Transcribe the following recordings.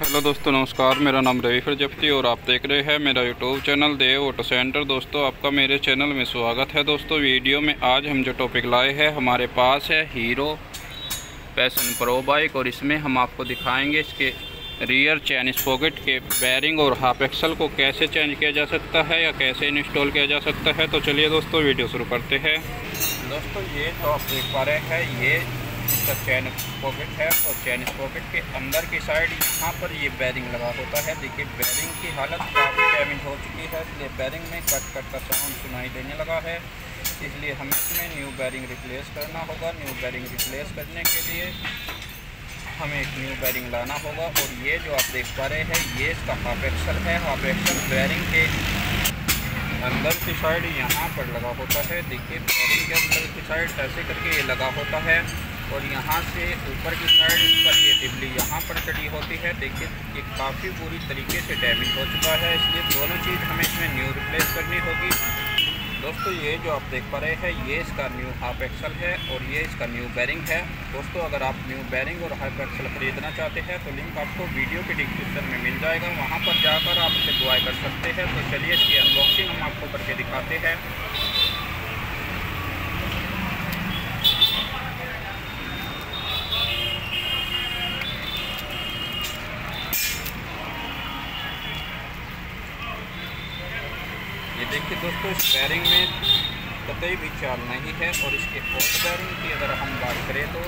Hello दोस्तों नमस्कार, मेरा नाम रवि प्रजापति और आप देख रहे हैं मेरा YouTube channel Dev auto centre. दोस्तों आपका मेरे चैनल में स्वागत है। दोस्तों वीडियो में आज हम जो टॉपिक लाए हैं, हमारे पास है हीरो पैशन प्रो बाइक और इसमें हम आपको दिखाएंगे इसके रियर चैन स्पॉकेट के बेयरिंग और हाफ एक्सल को कैसे चेंज किया जा सकता है या कैसे इंस्टॉल किया जा सकता है। तो चलिए दोस्तों वीडियो शुरू करते हैं। दोस्तों ये जो आप देख पा रहे हैं ये इसका चैन पॉकेट है और चैन पॉकेट के अंदर की साइड यहाँ पर ये बेयरिंग लगा होता है। देखिए बेयरिंग की हालत काफ़ी डैमेज हो चुकी है, इसलिए बेयरिंग में कट कट का साउंड सुनाई देने लगा है, इसलिए हमें इसमें न्यू बेयरिंग रिप्लेस करना होगा। न्यू बेयरिंग रिप्लेस करने के लिए हमें एक न्यू बेयरिंग लाना होगा और ये जो आप देख पा रहे हैं ये इसका हाफ एक्सल है। हाफ एक्सल बेयरिंग के अंदर की साइड यहाँ पर लगा होता है। देखिए बेयरिंग के अंदर की साइड ऐसे करके ये लगा होता है और यहाँ से ऊपर की साइड पर ये डिबली यहाँ पर चढ़ी होती है। देखिए ये काफ़ी बुरी तरीके से डैमेज हो चुका है, इसलिए दोनों चीज़ हमें इसमें न्यू रिप्लेस करनी होगी। दोस्तों ये जो आप देख पा रहे हैं ये इसका न्यू हाफ एक्सल है और ये इसका न्यू बेयरिंग है। दोस्तों अगर आप न्यू बेयरिंग और हाफ एक्सल ख़रीदना चाहते हैं तो लिंक आपको वीडियो के डिस्क्रिप्शन में मिल जाएगा, वहाँ पर जाकर आप इसे बाय कर सकते हैं। तो चलिए इसकी अनबॉक्सिंग हम आपको करके दिखाते हैं। ये देखिए दोस्तों इस बेयरिंग में कतई भी चाल नहीं है और इसके ओल्ड बेयरिंग की अगर हम बात करें तो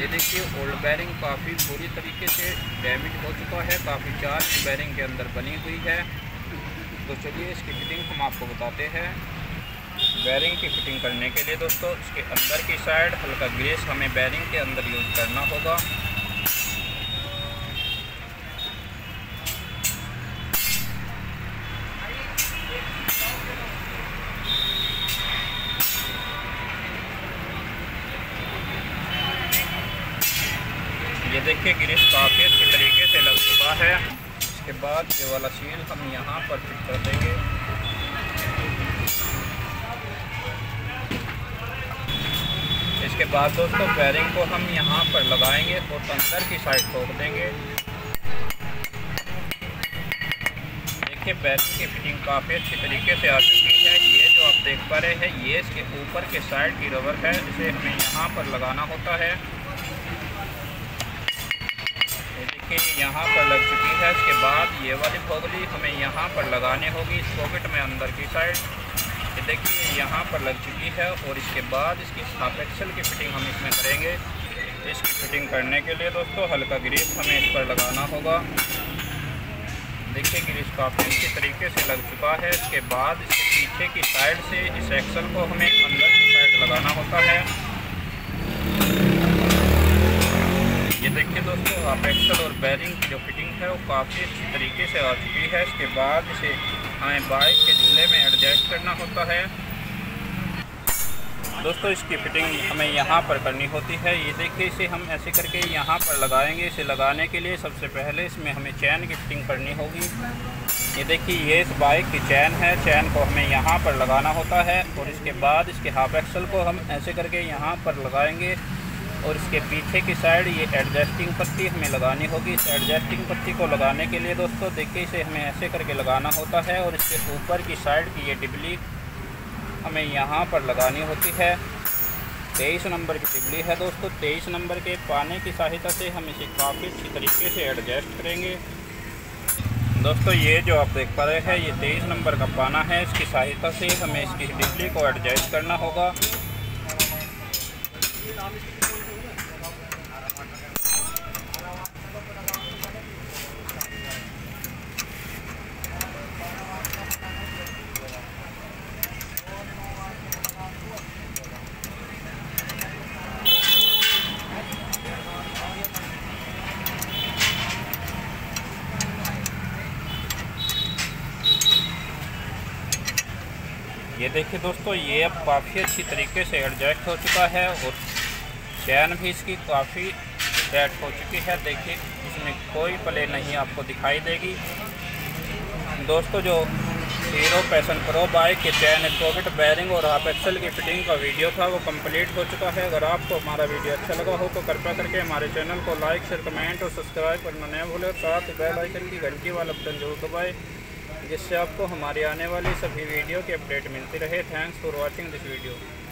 ये देखिए ओल्ड बेयरिंग काफ़ी बुरी तरीके से डैमेज हो चुका है, काफ़ी चाल बेयरिंग के अंदर बनी हुई है। तो चलिए इसकी फिटिंग हम आपको बताते हैं। बेयरिंग की फिटिंग करने के लिए दोस्तों इसके अंदर की साइड हल्का ग्रेस हमें बेयरिंग के अंदर यूज़ करना होगा। ये देखिए ग्रीस काफ़ी अच्छी तरीके से लग चुका है। इसके बाद ये वाला सील हम यहाँ पर फिट कर देंगे। इसके बाद दोस्तों बेयरिंग को हम यहाँ पर लगाएंगे और अंदर की साइड ठोक देंगे। देखिए बेयरिंग की फिटिंग काफ़ी अच्छी तरीके से आ चुकी है। ये जो आप देख पा रहे हैं ये इसके ऊपर के साइड की रबर है, इसे हमें यहाँ पर लगाना होता है। देखिए यहाँ पर लग चुकी है। इसके बाद ये वाली फोगली हमें यहाँ पर लगाने होगी इस पॉकेट में अंदर की साइड। ये देखिए यहाँ पर लग चुकी है और इसके बाद इसकी हाफ एक्सल की फिटिंग हम इसमें करेंगे। इसकी फिटिंग करने के लिए दोस्तों हल्का ग्रीस हमें इस पर लगाना होगा। देखिए ग्रीस काफ़ी अच्छी तरीके से लग चुका है। इसके बाद इसके पीछे की साइड से इस एक्सल को हमें अंदर की साइड लगाना होता है। ये देखिए दोस्तों हाफ एक्सल और बेयरिंग की जो फिटिंग है वो काफ़ी अच्छी तरीके से आ चुकी है। इसके बाद इसे हमें बाइक के झूले में एडजस्ट करना होता है। दोस्तों इसकी फिटिंग हमें यहाँ पर करनी होती है। ये देखिए इसे हम ऐसे करके यहाँ पर लगाएंगे। इसे लगाने के लिए सबसे पहले इसमें हमें चैन की फिटिंग करनी होगी। ये देखिए ये इस बाइक की चैन है, चैन को हमें यहाँ पर लगाना होता है और इसके बाद इसके हाफ एक्सल को हम ऐसे करके यहाँ पर लगाएंगे और इसके पीछे की साइड ये एडजस्टिंग पत्ती हमें लगानी होगी। इस एडजस्टिंग पत्ती को लगाने के लिए दोस्तों देखिए इसे हमें ऐसे करके लगाना होता है और इसके ऊपर की साइड की ये डिबली हमें यहाँ पर लगानी होती है। 23 नंबर की डिबली है दोस्तों, 23 नंबर के पाने की सहायता से हम इसे काफ़ी अच्छी तरीके से एडजस्ट करेंगे। दोस्तों ये जो आप देख पा रहे हैं ये 23 नंबर का पाना है, इसकी सहायता से हमें इसकी डिबली को एडजस्ट करना होगा। ये देखिए दोस्तों ये अब काफ़ी अच्छी तरीके से एडजस्ट हो चुका है और चैन भी इसकी काफ़ी सेट हो चुकी है। देखिए इसमें कोई प्ले नहीं आपको दिखाई देगी। दोस्तों जो हीरो पैशन प्रो बाइक के चैन, सॉकेट, बेयरिंग और हाफ एक्सल की फिटिंग का वीडियो था वो कंप्लीट हो चुका है। अगर आपको हमारा वीडियो अच्छा लगा हो तो कृपया करके हमारे चैनल को लाइक, शेयर, कमेंट और सब्सक्राइब करना न भूलें। साथ ही बेल आइकन की घंटी वाला बटन जरूर दबाएं, जिससे आपको हमारी आने वाली सभी वीडियो की अपडेट मिलती रहे। Thanks for watching this video.